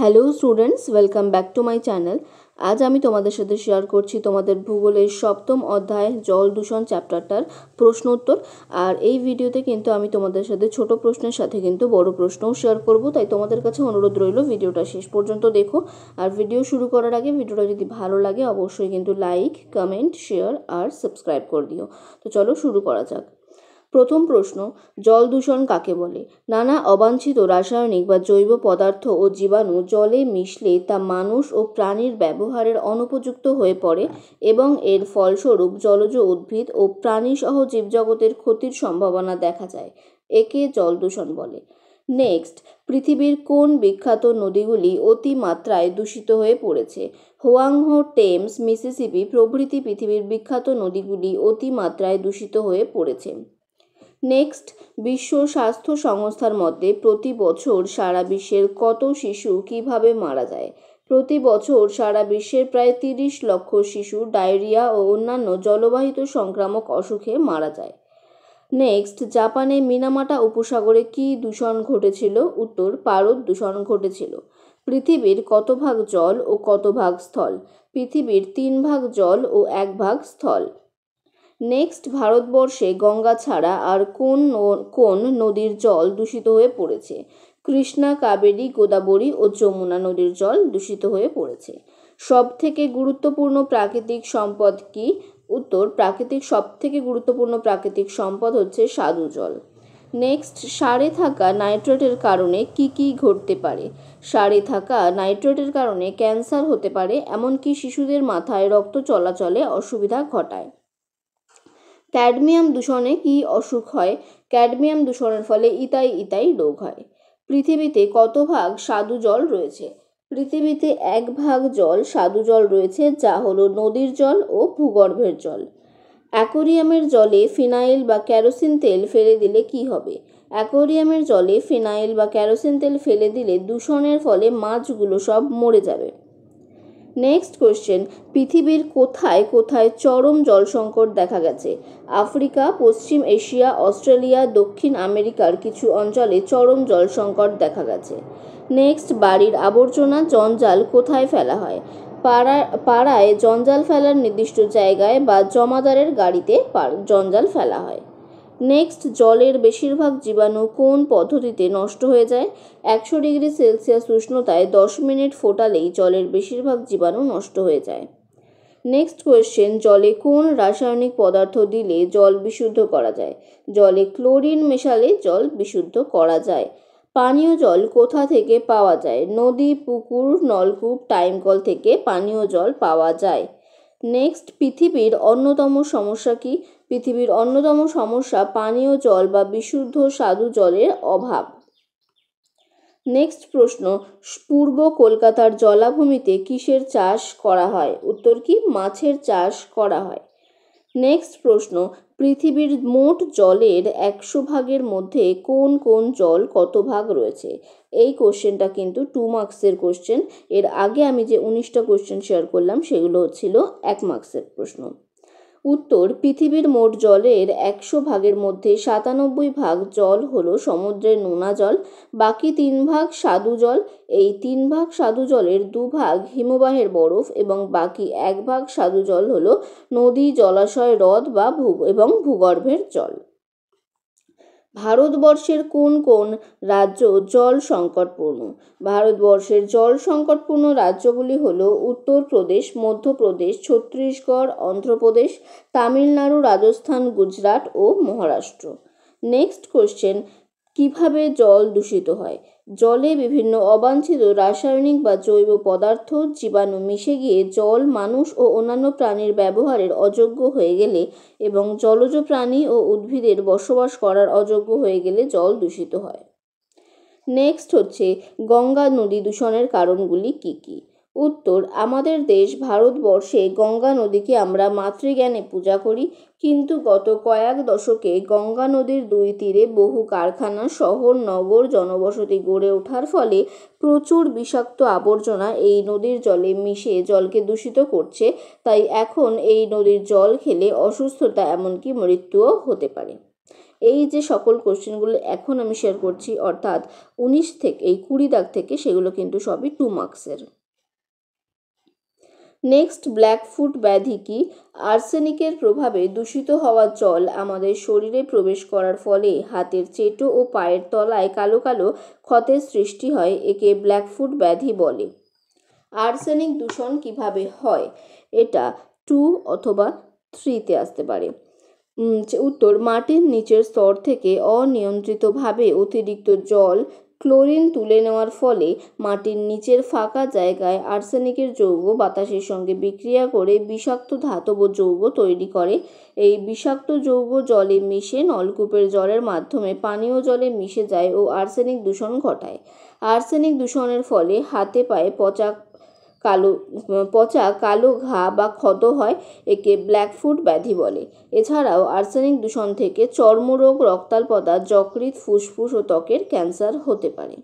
Hello students, welcome back to my channel. আজ আমি তোমাদের সাথে শেয়ার করছি তোমাদের ভূগোলের সপ্তম অধ্যায় জল দূষণ চ্যাপ্টারটার প্রশ্ন উত্তর। আর এই ভিডিওতে কিন্তু আমি তোমাদের সাথে ছোট প্রশ্নের সাথে কিন্তু বড় প্রশ্নও শেয়ার করব, তাই তোমাদের কাছে অনুরোধ রইল ভিডিওটা শেষ পর্যন্ত দেখো। আর ভিডিও শুরু করার আগে ভিডিওটা যদি ভালো লাগে অবশ্যই কিন্তু লাইক, কমেন্ট, শেয়ার আর সাবস্ক্রাইব করে দিও। তো চলো শুরু করা যাক। প্রথম প্রশ্ন, জল দূষণ কাকে বলে? নানা অবাঞ্ছিত রাসায়নিক বা জৈব পদার্থ ও জীবাণু জলে মিশলে তা মানুষ ও প্রাণীর ব্যবহারের অনুপযুক্ত হয়ে পড়ে এবং এর ফলস্বরূপ জলজ উদ্ভিদ ও প্রাণীসহ জীবজগতের ক্ষতির সম্ভাবনা দেখা যায়। একে জল দূষণ বলে। নেক্সট, পৃথিবীর কোন বিখ্যাত নদীগুলি অতিমাত্রায় দূষিত হয়ে পড়েছে? হোয়াংহো, টেমস, মিসিসিপি প্রভৃতি পৃথিবীর বিখ্যাত নদীগুলি অতিমাত্রায় দূষিত হয়ে পড়েছে। নেক্সট, বিশ্ব স্বাস্থ্য সংস্থার মতে প্রতি বছর সারা বিশ্বের কত শিশু কিভাবে মারা যায়? প্রতি বছর সারা বিশ্বের প্রায় 30 লক্ষ শিশু ডায়রিয়া ও অন্যান্য জলবাহিত সংক্রামক অসুখে মারা যায়। নেক্সট, জাপানে মিনামাটা উপসাগরে কি দূষণ ঘটেছিল? উত্তর, পারদ দূষণ ঘটেছিল। পৃথিবীর কত ভাগ জল ও কত ভাগ স্থল? পৃথিবীর 3 ভাগ জল ও 1 ভাগ স্থল। নেক্সট, ভারতবর্ষে গঙ্গা ছাড়া আর কোন নদীর জল দূষিত হয়ে পড়েছে? কৃষ্ণা, কাবেরী, গোদাবরী ও যমুনা নদীর জল দূষিত হয়ে পড়েছে। সবথেকে গুরুত্বপূর্ণ প্রাকৃতিক সম্পদ কি? উত্তর, সবথেকে গুরুত্বপূর্ণ প্রাকৃতিক সম্পদ হচ্ছে স্বাদু জল। নেক্সট, সারে থাকা নাইট্রেটের কারণে কি ঘটতে পারে? সারে থাকা নাইট্রেটের কারণে ক্যান্সার হতে পারে, এমনকি শিশুদের মাথায় রক্ত চলাচলে অসুবিধা ঘটায়। ক্যাডমিয়াম দূষণে কি অসুখ হয়? ক্যাডমিয়াম দূষণের ফলে ইতাই রোগ হয়। পৃথিবীতে কত ভাগ স্বাদু জল রয়েছে? পৃথিবীতে 1 ভাগ জল স্বাদু জল রয়েছে, যা হলো নদীর জল ও ভূগর্ভের জল। অ্যাকোয়ারিয়ামের জলে ফিনাইল বা কেরোসিন তেল ফেলে দিলে কি হবে? অ্যাকোয়ারিয়ামের জলে ফিনাইল বা কেরোসিন তেল ফেলে দিলে দূষণের ফলে মাছগুলো সব মরে যাবে। নেক্সট কোশ্চেন, পৃথিবীর কোথায় কোথায় চরম জল সংকট দেখা গেছে? আফ্রিকা, পশ্চিম এশিয়া, অস্ট্রেলিয়া, দক্ষিণ আমেরিকার কিছু অঞ্চলে চরম জল সংকট দেখা গেছে। নেক্সট, বাড়ির আবর্জনা জঞ্জাল কোথায় ফেলা হয়? পাড়ায় জঞ্জাল ফেলার নির্দিষ্ট জায়গায় বা জমাদারের গাড়িতে জঞ্জাল ফেলা হয়। নেক্সট, জলের বেশিরভাগ জীবাণু কোন পদ্ধতিতে নষ্ট হয়ে যায়? 100°C উষ্ণতায় 10 মিনিট ফোটালেই জলের বেশিরভাগ জীবাণু নষ্ট হয়ে যায়। নেক্সট কোয়েশ্চেন, জলে কোন রাসায়নিক পদার্থ দিলে জল বিশুদ্ধ করা যায়? জলে ক্লোরিন মেশালে জল বিশুদ্ধ করা যায়। পানীয় জল কোথা থেকে পাওয়া যায়? নদী, পুকুর, নলকূপ, টাইম কল থেকে পানীয় জল পাওয়া যায়। নেক্সট, পৃথিবীর অন্যতম সমস্যা কি? পৃথিবীর অন্যতম সমস্যা পানীয় জল বা বিশুদ্ধ স্বাদু জলের অভাব। নেক্সট প্রশ্ন, পূর্ব কলকাতার জলাভূমিতে কিসের চাষ করা হয়? উত্তর কি, মাছের চাষ করা হয়। নেক্সট প্রশ্ন, পৃথিবীর মোট জলের 100 ভাগের মধ্যে কোন কোন জল কত ভাগ রয়েছে? এই কোশ্চেনটা কিন্তু 2 মার্কসের কোশ্চেন। এর আগে আমি যে 19টা কোশ্চেন শেয়ার করলাম সেগুলো ছিল 1 মার্কসের প্রশ্ন। উত্তর, পৃথিবীর মোট জলের 100 ভাগের মধ্যে 97 ভাগ জল হলো সমুদ্রের নোনা জল, বাকি 3 ভাগ স্বাদু জল। এই 3 ভাগ স্বাদু জলের 2 ভাগ হিমবাহের বরফ এবং বাকি 1 ভাগ স্বাদু জল হলো নদী, জলাশয়, হ্রদ বা ভূগর্ভের জল। ভারতবর্ষের কোন কোন রাজ্য জল সংকটপূর্ণ? ভারতবর্ষের জল সংকটপূর্ণ রাজ্যগুলি হলো উত্তরপ্রদেশ, মধ্যপ্রদেশ, ছত্তিশগড়, অন্ধ্রপ্রদেশ, তামিলনাড়ু, রাজস্থান, গুজরাট ও মহারাষ্ট্র। নেক্সট কোশ্চেন, কিভাবে জল দূষিত হয়? জলে বিভিন্ন অবাঞ্ছিত রাসায়নিক বা জৈব পদার্থ, জীবাণু মিশে গিয়ে জল মানুষ ও অন্যান্য প্রাণীর ব্যবহারের অযোগ্য হয়ে গেলে এবং জলজ প্রাণী ও উদ্ভিদের বসবাস করার অযোগ্য হয়ে গেলে জল দূষিত হয়। নেক্সট হচ্ছে, গঙ্গা নদী দূষণের কারণগুলি কি কি? উত্তর, আমাদের দেশ ভারতবর্ষে গঙ্গা নদীকে আমরা মাতৃজ্ঞানে পূজা করি, কিন্তু গত কয়েক দশকে গঙ্গা নদীর দুই তীরে বহু কারখানা, শহর, নগর, জনবসতি গড়ে ওঠার ফলে প্রচুর বিষাক্ত আবর্জনা এই নদীর জলে মিশে জলকে দূষিত করছে। তাই এখন এই নদীর জল খেলে অসুস্থতা এমনকি মৃত্যুও হতে পারে। এই যে সকল কোশ্চেনগুলো এখন আমি শেয়ার করছি অর্থাৎ ১৯ থেকে এই ২০ দাগ থেকে সেগুলো কিন্তু সবই 2 মার্কসের। नेक्स्ट ब्लैकफुट व्याधि की आर्सेनिकर प्रभावे दूषित हवा जल आमादेर शरीरे प्रवेश करार फले हाथेर चेटो ओ पायेर तलाय कालो कालो क्षतेर सृष्टि हय एके ब्लैकफुट व्याधि बोले। आर्सेनिक दूषण किभाबे हय एटा 2 अथवा 3 ते आसते पारे। उत्तर माटिर नीचेर स्तर थेके अनियंत्रितभावे अतिरिक्त जल क्लोरिन तुले नेওয়ার फले माटिर नीचेर फाँका जायगाय आर्सेनिकेर जौग बातासेर संगे बिक्रिया करे विषाक्त धातव जौग तैरी करे। एई विषाक्त जौग जले मिशे नलकूपेर जलेर माध्यमे पानीय जले मिशे जाय ओ आर्सेनिक दूषण घटाय। आर्सेनिक दूषणेर फले हाथे पाये पचा कालो घा बा क्षत हय एके ब्लैकफुट व्याधि बोले। एछाड़ाओ आर्सेनिक दूषण थेके चर्मरोग रक्ताल्पता यकृत फूसफूस और त्वकेर कैंसार होते पारे।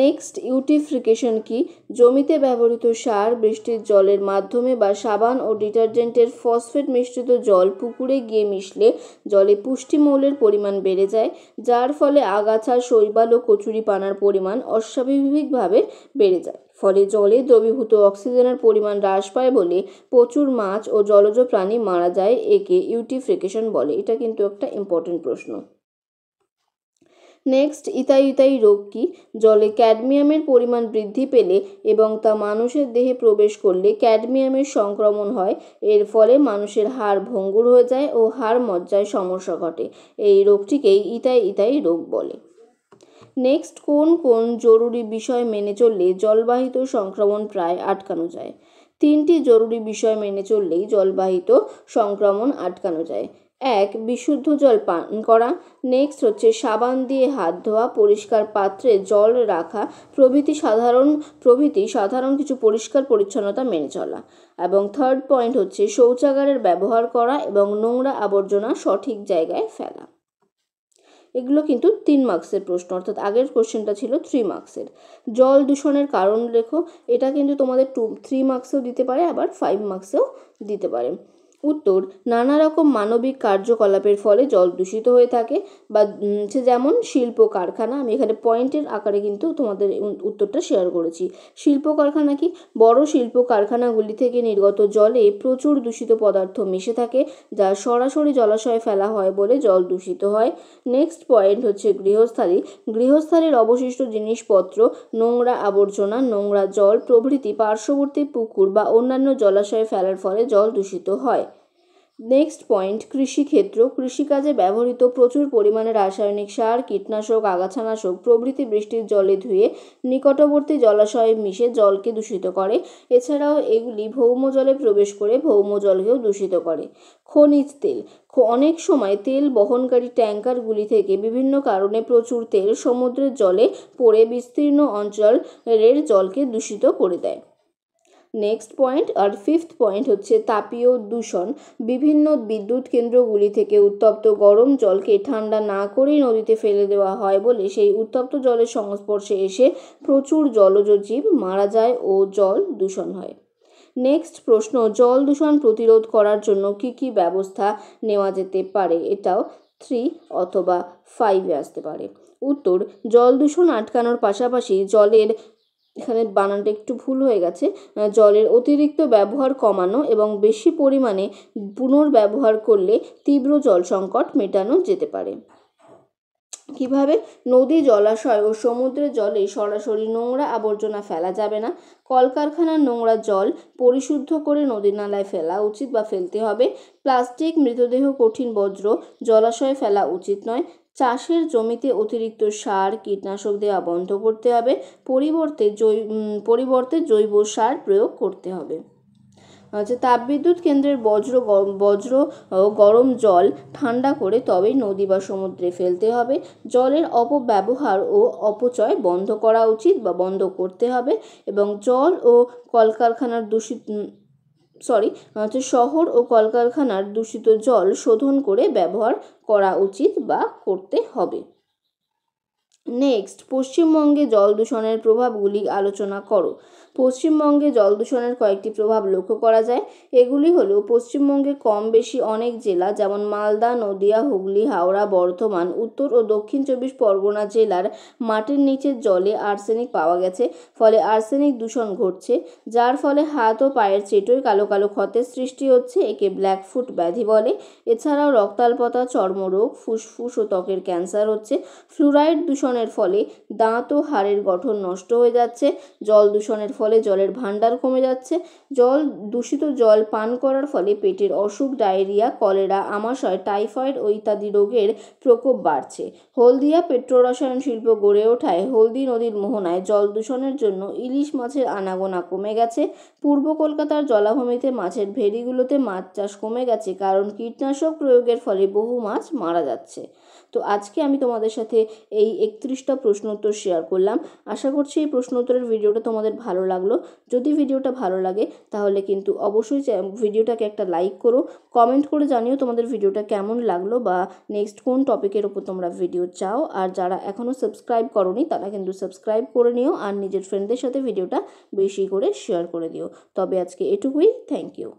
नेक्स्ट इउटिफिकेशन की जमीते व्यवहृत सार बृष्टिर जलेर माध्यमे बा साबान और डिटारजेंटेर फसफेट मिश्रित जल पुकुरे गिये मिशले जले पुष्टिमौलेर परिमाण बेड़े जाय जार फले आगाछा शैबाल और कचुरिपानार परिमाण अस्वाभाविकभावे बेड़े जाय फले जले द्रवीभूत अक्सिजेनेर परिमाण ह्रास पाय बोले प्रचुर माछ और जलज प्राणी मारा जाय एके इउटिफिकेशन बोले। एटा किन्तु एकटा इम्पोर्टेंट प्रश्न। नेक्स्ट इताई रोग की जले कैडमियमेर परिमाण बृद्धि पेले एबं ता मानुषेर देहे प्रवेश करले कैडमियमेर संक्रमण हय एर फले मानुषेर हाड़ भंगुर हो जाए और हाड़ मज्जाय समस्या घटे एई रोगटीके इताई रोग बोले। नेक्स्ट कोन जरूरी विषय मेने चलले जलबाहित तो संक्रमण प्राय आटकानो जाए। 3टी जरूरी विषय मेने चलले जलबाहित तो संक्रमण आटकानो जाए। 1 विशुद्ध जल पान करा। नेक्स्ट होच्छे साबान दिए हाथ धोया परिष्कार पात्रे जल रखा प्रभृति साधारण किछु परिष्कार परिच्छन्नता मेने चला। एबं थार्ड पॉइंट होच्छे शौचागारेर व्यवहार करा एबं नोंगरा आवर्जना सठिक जायगाय फेला। एगुलो किन्तु 3 मार्क्सের प्रश्न अर्थात आगের কোশ্চেনটা ছিল 3 মার্কসের। জল দূষণের কারণ লেখো এটা কিন্তু তোমাদের 3 মার্কসেও দিতে পারে আবার 5 মার্কসেও দিতে পারে। उत्तर नाना रकम मानविक कार्यकलापेर फले जल दूषित हয়ে থাকে বা যেমন শিল্প কারখানা আমি এখানে পয়েন্টের আকারে কিন্তু তোমাদের উত্তরটা শেয়ার করেছি। শিল্প কারখানা কি বড় শিল্প কারখানাগুলি থেকে নির্গত জলে প্রচুর দূষিত পদার্থ মিশে থাকে যা সরাসরি জলাশয়ে ফেলা হয় বলে জল দূষিত হয়। নেক্সট পয়েন্ট হচ্ছে গৃহস্থালির অবশিষ্ট জিনিসপত্র নোংরা আবর্জনা নোংরা জল প্রভৃতি পার্শ্ববর্তী পুকুর বা অন্যান্য জলাশয়ে ফেলার ফলে জল দূষিত হয়। नेक्स्ट पॉइंट कृषि क्षेत्र कृषिकाजे व्यवहृत प्रचुर परिमाणे रासायनिक सार कीटनाशक आगाछानाशक प्रभृति बृष्टिर जले धुए निकटवर्ती जलाशये मिशे जलके दूषित करे एछाड़ाओ एगुली भौम जले प्रवेश करे भौम जलकेओ दूषित करे। खनिज तेल अनेक समय तेल बहनकारी टैंकारगुली थेके विभिन्न कारणे प्रचुर तेल समुद्रेर जले पड़े विस्तीर्ण अंचलेर जलके दूषित करे देय। नेक्स्ट पॉइंट और फिफ्थ पॉइंट होच्छे तापीय दूषण विभिन्न विद्युत केंद्रगुली थेके उत्तप्त गरम जल के ठंडा ना करे नदीते फेले देवा हय बोले सेई उत्तप्त जलेर संस्पर्शे एसे प्रचुर जलज जीव मारा जाय और जल दूषण हय। नेक्स्ट प्रश्न जल दूषण प्रतिरोध करार जोन्नो की व्यवस्था नेওয়া যেতে পারে এটাও 3 अथवा 5 आसते पारे। उत्तर जल दूषण आटकानोर पाशापाशि जलेर এখানে বানানটা একটু ভুল হয়ে গেছে জলের অতিরিক্ত ব্যবহার কমানো এবং বেশি পরিমাণে পুনর্ব্যবহার করলে তীব্র জল সংকট মেটানো যেতে পারে। কিভাবে নদী জলাশয় ও সমুদ্রের জলে সরাসরি নোংরা আবর্জনা ফেলা যাবে না কলকারখানার নোংরা জল পরিশুদ্ধ করে নদী নালায় ফেলা উচিত বা ফেলতে হবে। প্লাস্টিক মৃতদেহ কঠিন বজ্র জলাশয়ে ফেলা উচিত নয়। চাষের জমিতে অতিরিক্ত সার কীটনাশক দেওয়া বন্ধ করতে হবে পরিবর্তে জৈব সার প্রয়োগ করতে হবে। আচ্ছা তাপবিদ্যুৎ কেন্দ্রের বজ্র ও গরম জল ঠান্ডা করে তবেই নদী বা সমুদ্রে ফেলতে হবে। জলের অপব্যবহার ও অপচয় বন্ধ করা উচিত বা বন্ধ করতে হবে এবং জল ও কলকারখানার শহর ও কলকারখানার দূষিত জল শোধন করে ব্যবহার করা উচিত বা করতে হবে। नेक्स्ट पश्चिमबंगे जल दूषण प्रभावगुली आलोचना करो। पश्चिमबंगे जल दूषण कयेकटी प्रभाव लक्ष्य करा जाए। एगुली हलो पश्चिमबंगे कम बेशी अनेक जिला जेमन मालदा, नदिया, हुगली, हावड़ा, बर्धमान, उत्तर और दक्षिण चब्बीस परगना जिलार माटिर नीचे जले आर्सेनिक पावा गेছে। फले आर्सेनिक दूषण घटছে, जार फले हाथ और पायर चेटोय कालो कालो क्षतेर सृष्टि होচ্ছে। एके ब्लैकफुट व्याधि बले। एछाड़ाओ रक्ताल्पता, चर्मरोग, फुसफुस और त्वकेर कैंसार होচ্ছে। फ्लुराइड दूषण फले दाँत और हाड़ेर गठन नष्ट हो जाच्छे। जल दूषणेर फले जलेर भांडार कमे जाच्छे। जल दूषित जल पान करार फले पेटेर असुख, डायरिया, कलेरा, आमाशय, टाइफाइड और इत्यादि रोगेर प्रकोप बाड़छे। हल्दिया पेट्रोरसायन शिल्प गड़े ओठाय हल्दी नदीर मोहनाय जल दूषणेर जन्य इलिश माछेर आनागोना कमे गेছে। पूर्व कलकातार जलाभूमिते माछेर भेड़ीगुलोते माछ चाष कमे गेছে, कारण कीटनाशक प्रयोगेर फले बहु माछ मारा जाच्छे। तो आज के आमी तोमादेर साथे एई 31टा प्रश्न उत्तर शेयर करलाम। आशा करछि एई प्रश्न उत्तरेर भिडियोटा तोमादेर भालो लागलो। जदि भिडियोटा भालो लागे ताहले किन्तु अवश्यई भिडियोटाके एकटा लाइक करो, कमेंट करे जानियो तोमादेर भिडियोटा केमन लागलो बा नेक्स्ट कोन टपिकेर उपर तोमरा भिडियो चाओ। आर जारा एखोनो सबस्क्राइब करोनी तारा किन्तु सबस्क्राइब करे निओ आर निजेर फ्रेंडदेर साथे भिडियोटा बेशी करे शेयर करे दिओ। तबे आजके एटुकुई। Thank you.